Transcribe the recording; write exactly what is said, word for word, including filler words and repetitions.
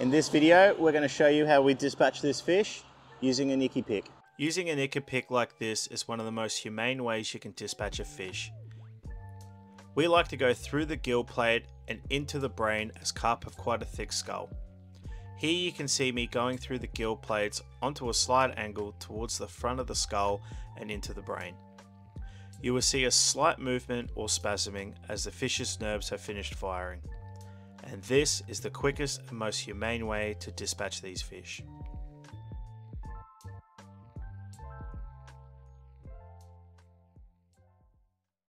In this video, we're going to show you how we dispatch this fish using an Ikipik. Using an Ikipik like this is one of the most humane ways you can dispatch a fish. We like to go through the gill plate and into the brain, as carp have quite a thick skull. Here you can see me going through the gill plates onto a slight angle towards the front of the skull and into the brain. You will see a slight movement or spasming as the fish's nerves have finished firing. And this is the quickest and most humane way to dispatch these fish.